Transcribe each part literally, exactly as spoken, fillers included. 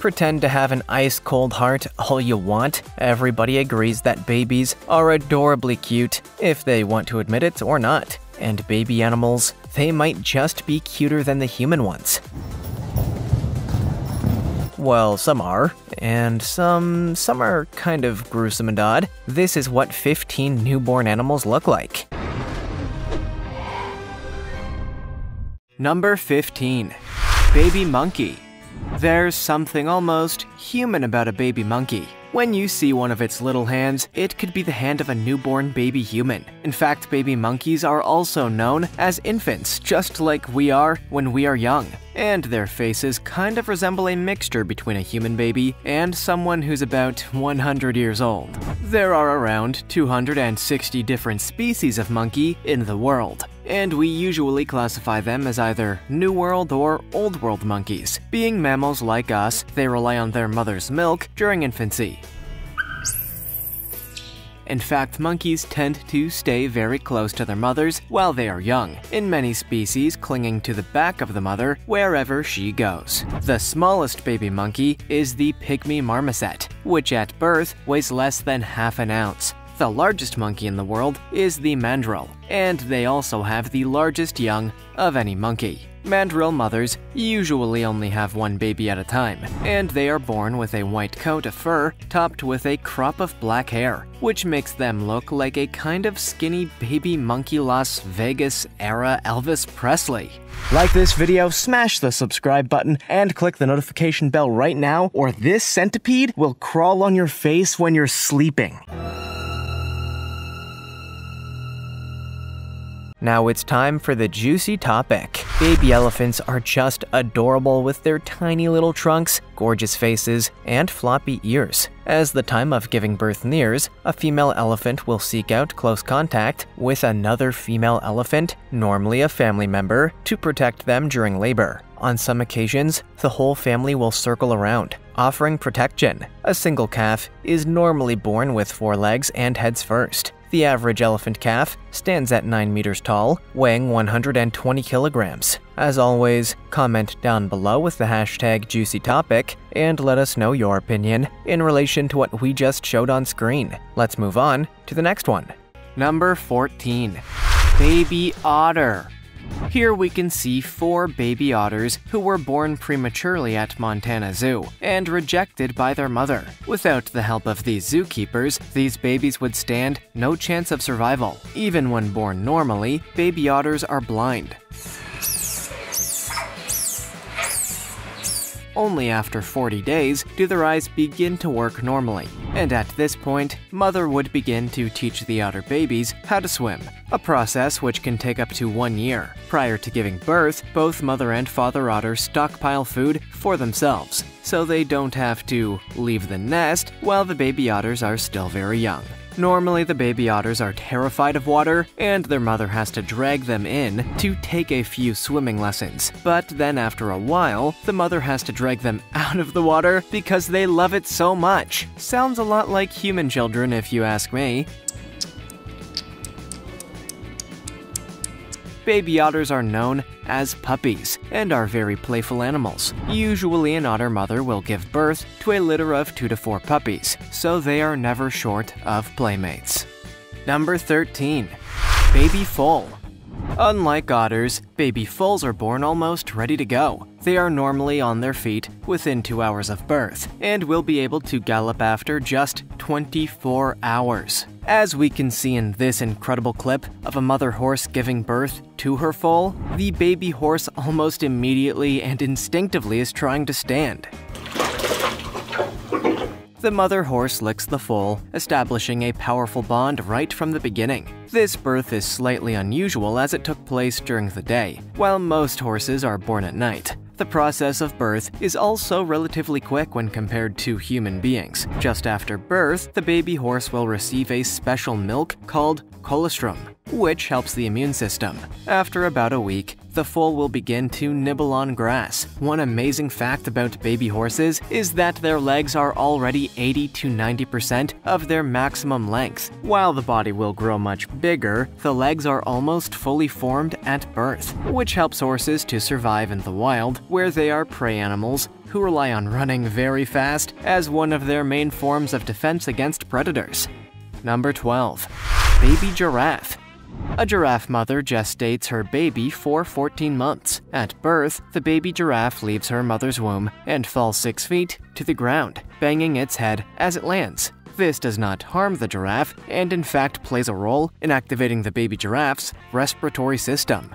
Pretend to have an ice-cold heart all you want. Everybody agrees that babies are adorably cute, if they want to admit it or not. And baby animals, they might just be cuter than the human ones. Well, some are, and some some are kind of gruesome and odd. This is what fifteen newborn animals look like. Number fifteen. Baby monkey. There's something almost human about a baby monkey. When you see one of its little hands, it could be the hand of a newborn baby human. In fact, baby monkeys are also known as infants, just like we are when we are young. And their faces kind of resemble a mixture between a human baby and someone who's about one hundred years old. There are around two hundred sixty different species of monkey in the world, and we usually classify them as either New World or Old World monkeys. Being mammals like us, they rely on their mother's milk during infancy. In fact, monkeys tend to stay very close to their mothers while they are young, in many species clinging to the back of the mother wherever she goes. The smallest baby monkey is the pygmy marmoset, which at birth weighs less than half an ounce. The largest monkey in the world is the mandrill, and they also have the largest young of any monkey. Mandrill mothers usually only have one baby at a time, and they are born with a white coat of fur topped with a crop of black hair, which makes them look like a kind of skinny baby monkey Las Vegas-era Elvis Presley. Like this video, smash the subscribe button, and click the notification bell right now, or this centipede will crawl on your face when you're sleeping. Now it's time for the juicy topic. Baby elephants are just adorable with their tiny little trunks, gorgeous faces, and floppy ears. As the time of giving birth nears, a female elephant will seek out close contact with another female elephant, normally a family member, to protect them during labor. On some occasions, the whole family will circle around, offering protection. A single calf is normally born with four legs and heads first. The average elephant calf stands at nine meters tall, weighing one hundred twenty kilograms. As always, comment down below with the hashtag juicy topic and let us know your opinion in relation to what we just showed on screen. Let's move on to the next one. Number fourteen. Baby otter. Here we can see four baby otters who were born prematurely at Montana Zoo and rejected by their mother. Without the help of these zookeepers, these babies would stand no chance of survival. Even when born normally, baby otters are blind. Only after forty days do their eyes begin to work normally, and at this point, mother would begin to teach the otter babies how to swim, a process which can take up to one year. Prior to giving birth, both mother and father otter stockpile food for themselves, so they don't have to leave the nest while the baby otters are still very young. Normally, the baby otters are terrified of water, and their mother has to drag them in to take a few swimming lessons. But then after a while, the mother has to drag them out of the water because they love it so much. Sounds a lot like human children, if you ask me. Baby otters are known as puppies and are very playful animals. Usually, an otter mother will give birth to a litter of two to four puppies, so they are never short of playmates. Number thirteen. Baby foal. Unlike otters, baby foals are born almost ready to go. They are normally on their feet within two hours of birth and will be able to gallop after just twenty-four hours. As we can see in this incredible clip of a mother horse giving birth to her foal, the baby horse almost immediately and instinctively is trying to stand. The mother horse licks the foal, establishing a powerful bond right from the beginning. This birth is slightly unusual as it took place during the day, while most horses are born at night. The process of birth is also relatively quick when compared to human beings. Just after birth, the baby horse will receive a special milk called colostrum, which helps the immune system. After about a week, the foal will begin to nibble on grass. One amazing fact about baby horses is that their legs are already eighty to ninety percent of their maximum length. While the body will grow much bigger, the legs are almost fully formed at birth, which helps horses to survive in the wild, where they are prey animals who rely on running very fast as one of their main forms of defense against predators. Number twelve. Baby giraffe. A giraffe mother gestates her baby for fourteen months. At birth, the baby giraffe leaves her mother's womb and falls six feet to the ground, banging its head as it lands. This does not harm the giraffe and in fact plays a role in activating the baby giraffe's respiratory system.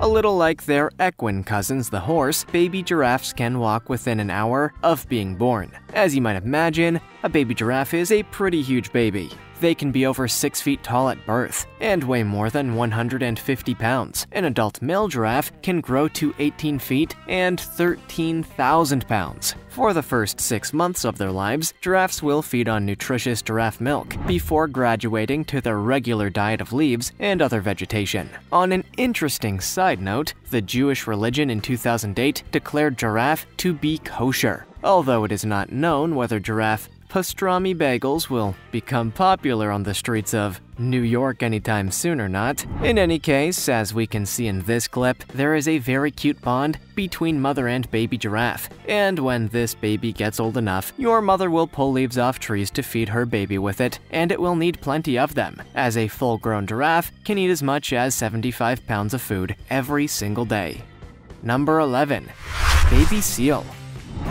A little like their equine cousins, the horse, baby giraffes can walk within an hour of being born. As you might imagine, a baby giraffe is a pretty huge baby. They can be over six feet tall at birth and weigh more than one hundred fifty pounds. An adult male giraffe can grow to eighteen feet and thirteen thousand pounds. For the first six months of their lives, giraffes will feed on nutritious giraffe milk before graduating to their regular diet of leaves and other vegetation. On an interesting side note, the Jewish religion in two thousand eight declared giraffe to be kosher, although it is not known whether giraffe pastrami bagels will become popular on the streets of New York anytime soon or not. In any case, as we can see in this clip, there is a very cute bond between mother and baby giraffe. And when this baby gets old enough, your mother will pull leaves off trees to feed her baby with it, and it will need plenty of them, as a full-grown giraffe can eat as much as seventy-five pounds of food every single day. Number eleven. Baby seal.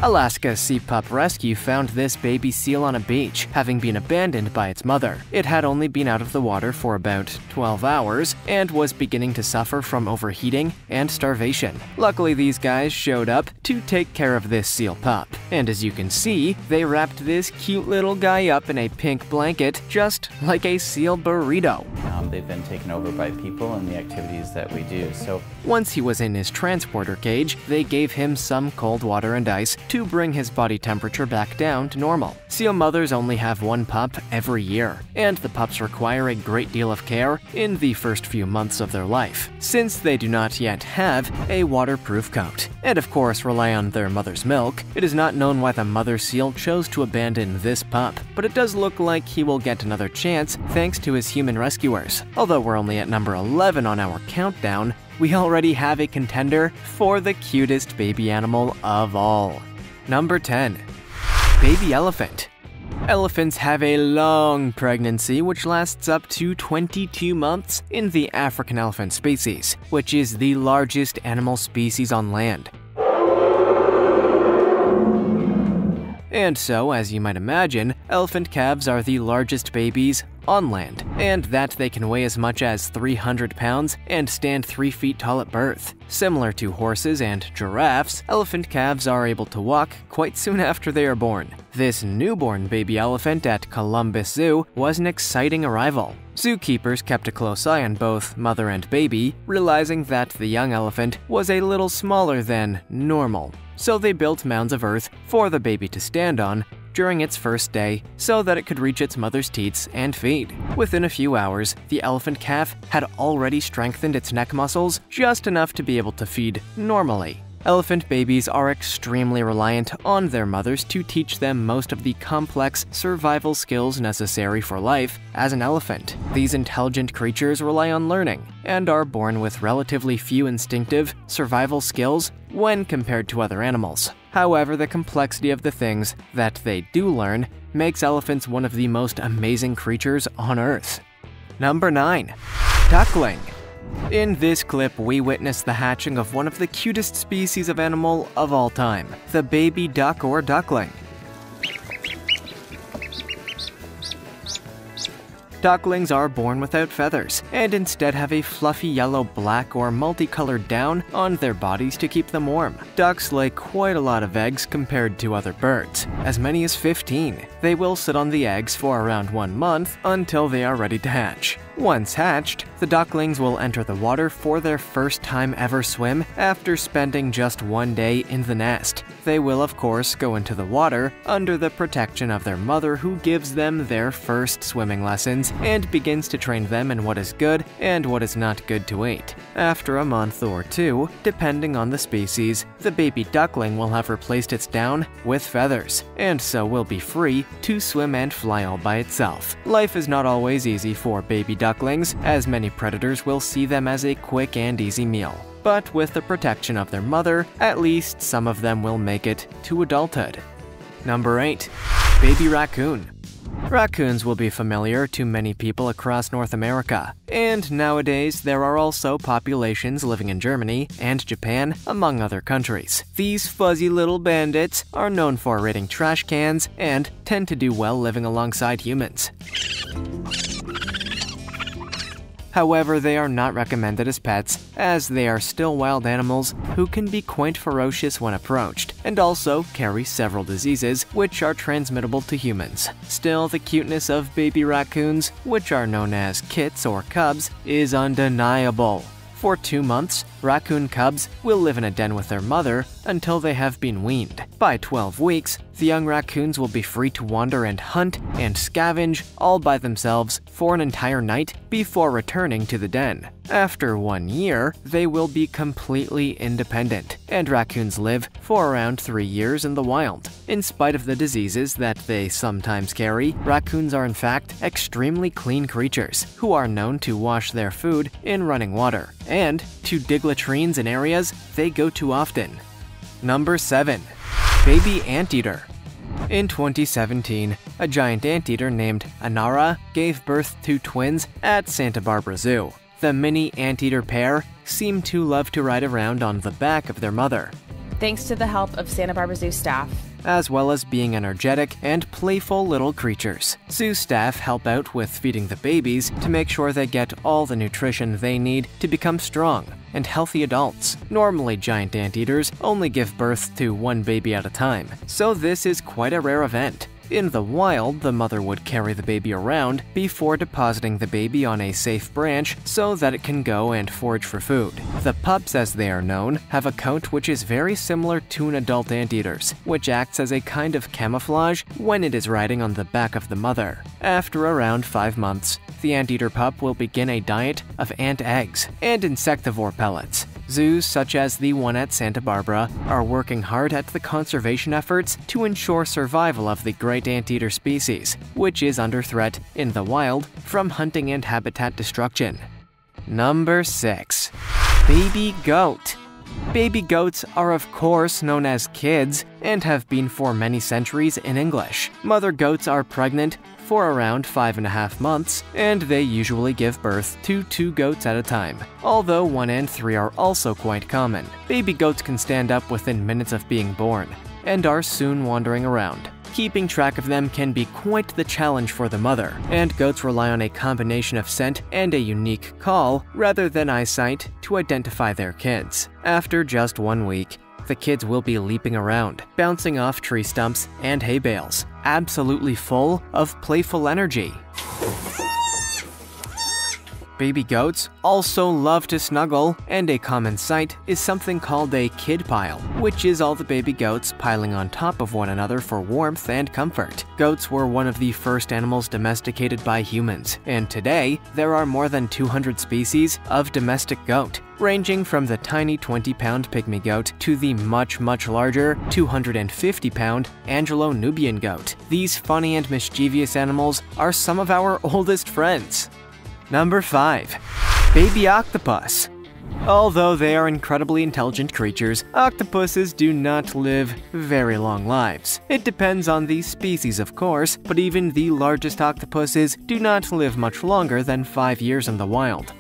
Alaska Sea Pup Rescue found this baby seal on a beach, having been abandoned by its mother. It had only been out of the water for about twelve hours and was beginning to suffer from overheating and starvation. Luckily, these guys showed up to take care of this seal pup. And as you can see, they wrapped this cute little guy up in a pink blanket, just like a seal burrito. Um, they've been taken over by people and the activities that we do, so... Once he was in his transporter cage, they gave him some cold water and ice to bring his body temperature back down to normal. Seal mothers only have one pup every year, and the pups require a great deal of care in the first few months of their life, since they do not yet have a waterproof coat, and of course rely on their mother's milk. It is not known why the mother seal chose to abandon this pup, but it does look like he will get another chance thanks to his human rescuers. Although we're only at number eleven on our countdown, we already have a contender for the cutest baby animal of all. Number ten. Baby elephant. Elephants have a long pregnancy which lasts up to twenty-two months in the African elephant species, which is the largest animal species on land. And so, as you might imagine, elephant calves are the largest babies on land, and that they can weigh as much as three hundred pounds and stand three feet tall at birth. Similar to horses and giraffes, elephant calves are able to walk quite soon after they are born. This newborn baby elephant at Columbus Zoo was an exciting arrival. Zookeepers kept a close eye on both mother and baby, realizing that the young elephant was a little smaller than normal, so they built mounds of earth for the baby to stand on during its first day so that it could reach its mother's teats and feed. Within a few hours, the elephant calf had already strengthened its neck muscles just enough to be able to feed normally. Elephant babies are extremely reliant on their mothers to teach them most of the complex survival skills necessary for life as an elephant. These intelligent creatures rely on learning and are born with relatively few instinctive survival skills when compared to other animals. However, the complexity of the things that they do learn makes elephants one of the most amazing creatures on Earth. Number nine. Duckling. In this clip, we witness the hatching of one of the cutest species of animal of all time, the baby duck or duckling. Ducklings are born without feathers and instead have a fluffy yellow, black, or multicolored down on their bodies to keep them warm. Ducks lay quite a lot of eggs compared to other birds, as many as fifteen. They will sit on the eggs for around one month until they are ready to hatch. Once hatched, the ducklings will enter the water for their first time ever swim after spending just one day in the nest. They will, of course, go into the water under the protection of their mother, who gives them their first swimming lessons and begins to train them in what is good and what is not good to eat. After a month or two, depending on the species, the baby duckling will have replaced its down with feathers, and so will be free to swim and fly all by itself. Life is not always easy for baby ducklings, as many predators will see them as a quick and easy meal. But with the protection of their mother, at least some of them will make it to adulthood. Number eight. Baby raccoon. Raccoons will be familiar to many people across North America, and nowadays there are also populations living in Germany and Japan, among other countries. These fuzzy little bandits are known for raiding trash cans and tend to do well living alongside humans. However, they are not recommended as pets, as they are still wild animals who can be quite ferocious when approached, and also carry several diseases which are transmittable to humans. Still, the cuteness of baby raccoons, which are known as kits or cubs, is undeniable. For two months, raccoon cubs will live in a den with their mother until they have been weaned. By twelve weeks, the young raccoons will be free to wander and hunt and scavenge all by themselves for an entire night before returning to the den. After one year, they will be completely independent, and raccoons live for around three years in the wild. In spite of the diseases that they sometimes carry, raccoons are in fact extremely clean creatures who are known to wash their food in running water and to dig latrines in areas they go to often. Number seven. Baby anteater. In twenty seventeen, a giant anteater named Anara gave birth to twins at Santa Barbara Zoo. The mini anteater pair seem to love to ride around on the back of their mother, thanks to the help of Santa Barbara Zoo staff, as well as being energetic and playful little creatures. Zoo staff help out with feeding the babies to make sure they get all the nutrition they need to become strong and healthy adults. Normally, giant anteaters only give birth to one baby at a time, so this is quite a rare event. In the wild, the mother would carry the baby around before depositing the baby on a safe branch so that it can go and forage for food. The pups, as they are known, have a coat which is very similar to an adult anteater's, which acts as a kind of camouflage when it is riding on the back of the mother. After around five months, the anteater pup will begin a diet of ant eggs and insectivore pellets. Zoos such as the one at Santa Barbara are working hard at the conservation efforts to ensure survival of the great anteater species, which is under threat in the wild from hunting and habitat destruction. Number six. Baby goat. Baby goats are of course known as kids and have been for many centuries in English. Mother goats are pregnant for around five and a half months, and they usually give birth to two goats at a time, although one and three are also quite common. Baby goats can stand up within minutes of being born and are soon wandering around. Keeping track of them can be quite the challenge for the mother, and goats rely on a combination of scent and a unique call rather than eyesight to identify their kids. After just one week, the kids will be leaping around, bouncing off tree stumps and hay bales, absolutely full of playful energy. Baby goats also love to snuggle, and a common sight is something called a kid pile, which is all the baby goats piling on top of one another for warmth and comfort. Goats were one of the first animals domesticated by humans, and today there are more than two hundred species of domestic goat, ranging from the tiny twenty pound pygmy goat to the much, much larger two hundred fifty pound Anglo-Nubian goat. These funny and mischievous animals are some of our oldest friends. Number five. Baby octopus. Although they are incredibly intelligent creatures, octopuses do not live very long lives. It depends on the species, of course, but even the largest octopuses do not live much longer than five years in the wild.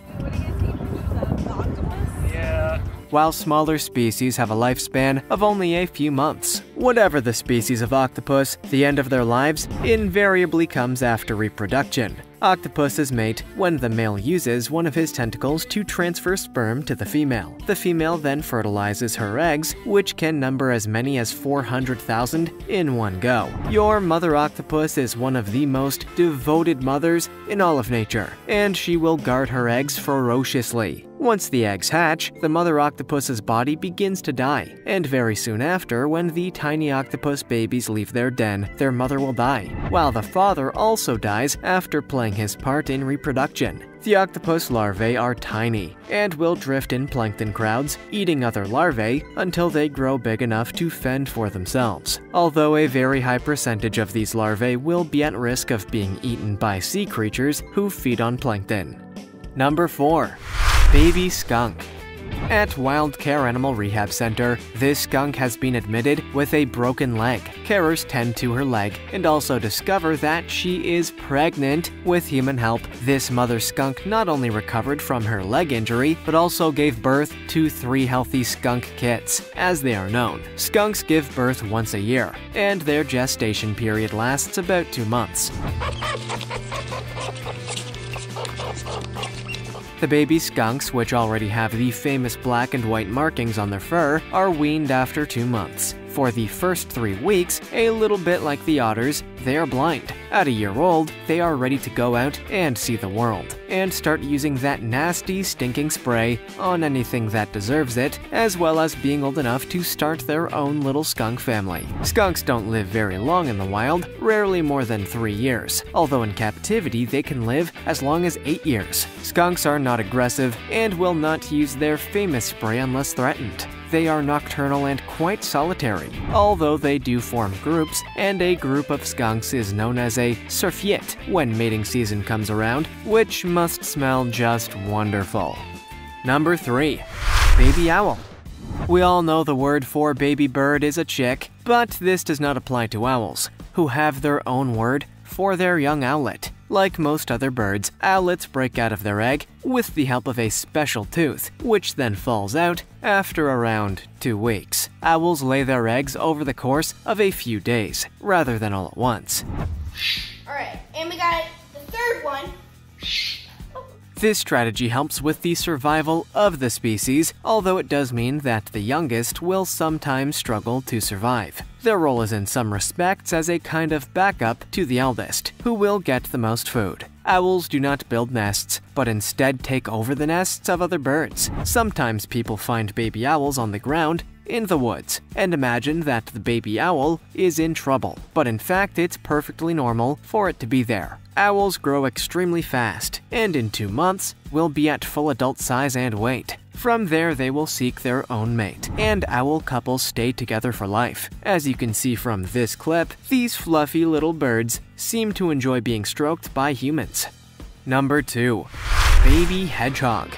While smaller species have a lifespan of only a few months. Whatever the species of octopus, the end of their lives invariably comes after reproduction. Octopuses mate when the male uses one of his tentacles to transfer sperm to the female. The female then fertilizes her eggs, which can number as many as four hundred thousand in one go. Your mother octopus is one of the most devoted mothers in all of nature, and she will guard her eggs ferociously. Once the eggs hatch, the mother octopus's body begins to die, and very soon after, when the tiny octopus babies leave their den, their mother will die, while the father also dies after playing his part in reproduction. The octopus larvae are tiny and will drift in plankton crowds, eating other larvae until they grow big enough to fend for themselves. Although a very high percentage of these larvae will be at risk of being eaten by sea creatures who feed on plankton. Number four. Baby skunk. At Wild Care Animal Rehab Center, this skunk has been admitted with a broken leg. Carers tend to her leg and also discover that she is pregnant. With human help, this mother skunk not only recovered from her leg injury, but also gave birth to three healthy skunk kits, as they are known. Skunks give birth once a year, and their gestation period lasts about two months. The baby skunks, which already have the famous black and white markings on their fur, are weaned after two months. For the first three weeks, a little bit like the otters, they are blind. At a year old, they are ready to go out and see the world, and start using that nasty, stinking spray on anything that deserves it, as well as being old enough to start their own little skunk family. Skunks don't live very long in the wild, rarely more than three years, although in captivity they can live as long as eight years. Skunks are not aggressive and will not use their famous spray unless threatened. They are nocturnal and quite solitary, although they do form groups, and a group of skunks is known as a surfiette when mating season comes around, which must smell just wonderful. Number three. Baby owl. We all know the word for baby bird is a chick, but this does not apply to owls, who have their own word for their young owlet. Like most other birds, owlets break out of their egg with the help of a special tooth, which then falls out after around two weeks. Owls lay their eggs over the course of a few days, rather than all at once. All right, and we got the third one. This strategy helps with the survival of the species, although it does mean that the youngest will sometimes struggle to survive. Their role is in some respects as a kind of backup to the eldest, who will get the most food. Owls do not build nests, but instead take over the nests of other birds. Sometimes people find baby owls on the ground in the woods and imagine that the baby owl is in trouble, but in fact it's perfectly normal for it to be there. Owls grow extremely fast, and in two months will be at full adult size and weight. From there, they will seek their own mate, and owl couples stay together for life. As you can see from this clip, these fluffy little birds seem to enjoy being stroked by humans. Number two. Baby hedgehog.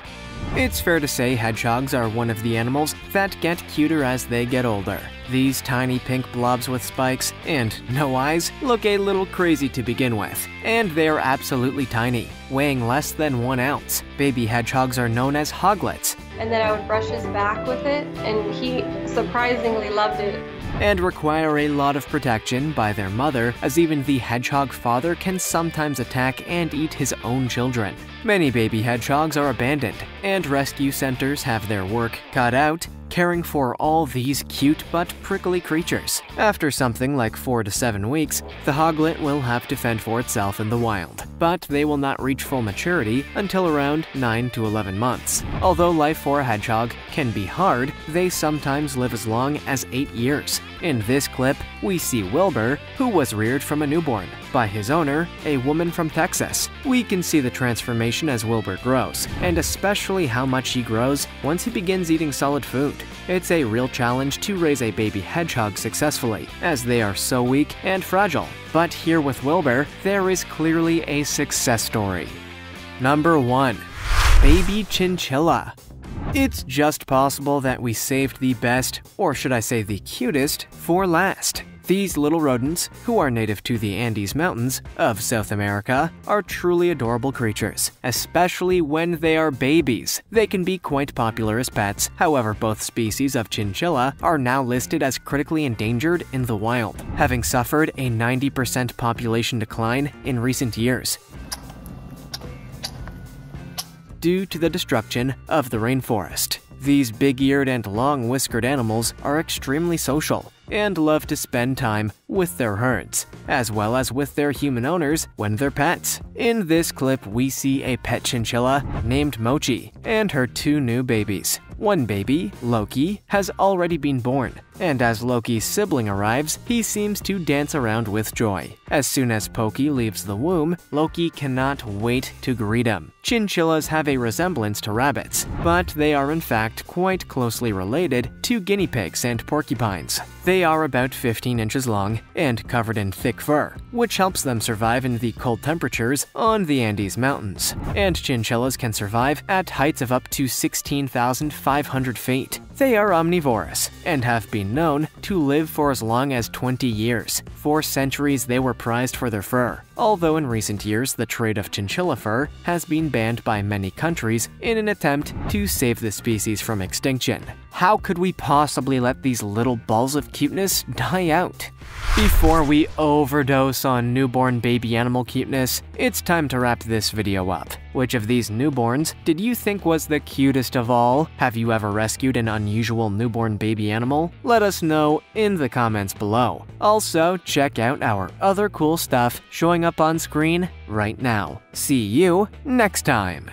It's fair to say hedgehogs are one of the animals that get cuter as they get older. These tiny pink blobs with spikes and no eyes look a little crazy to begin with, and they are absolutely tiny, weighing less than one ounce. Baby hedgehogs are known as hoglets. And then I would brush his back with it, and he surprisingly loved it. And require a lot of protection by their mother, as even the hedgehog father can sometimes attack and eat his own children. Many baby hedgehogs are abandoned, and rescue centers have their work cut out caring for all these cute but prickly creatures. After something like four to seven weeks, the hoglet will have to fend for itself in the wild, but they will not reach full maturity until around nine to eleven months. Although life for a hedgehog can be hard, they sometimes live as long as eight years. In this clip, we see Wilbur, who was reared from a newborn by his owner, a woman from Texas. We can see the transformation as Wilbur grows, and especially how much he grows once he begins eating solid food. It's a real challenge to raise a baby hedgehog successfully, as they are so weak and fragile. But here with Wilbur, there is clearly a success story. Number one. Baby chinchilla. It's just possible that we saved the best, or should I say the cutest, for last. These little rodents, who are native to the Andes Mountains of South America, are truly adorable creatures, especially when they are babies. They can be quite popular as pets. However, both species of chinchilla are now listed as critically endangered in the wild, having suffered a ninety percent population decline in recent years due to the destruction of the rainforest. These big-eared and long-whiskered animals are extremely social, and love to spend time with their herds, as well as with their human owners when they're pets. In this clip, we see a pet chinchilla named Mochi and her two new babies. One baby, Loki, has already been born, and as Loki's sibling arrives, he seems to dance around with joy. As soon as Pokey leaves the womb, Loki cannot wait to greet him. Chinchillas have a resemblance to rabbits, but they are in fact quite closely related to guinea pigs and porcupines. They are about fifteen inches long and covered in thick fur, which helps them survive in the cold temperatures on the Andes Mountains. And chinchillas can survive at heights of up to sixteen thousand five hundred feet. They are omnivorous and have been known to live for as long as twenty years. For centuries, they were prized for their fur, although in recent years the trade of chinchilla fur has been banned by many countries in an attempt to save the species from extinction. How could we possibly let these little balls of cuteness die out? Before we overdose on newborn baby animal cuteness, it's time to wrap this video up. Which of these newborns did you think was the cutest of all? Have you ever rescued an unusual newborn baby animal? Let us know in the comments below. Also, check out our other cool stuff showing up on screen right now. See you next time!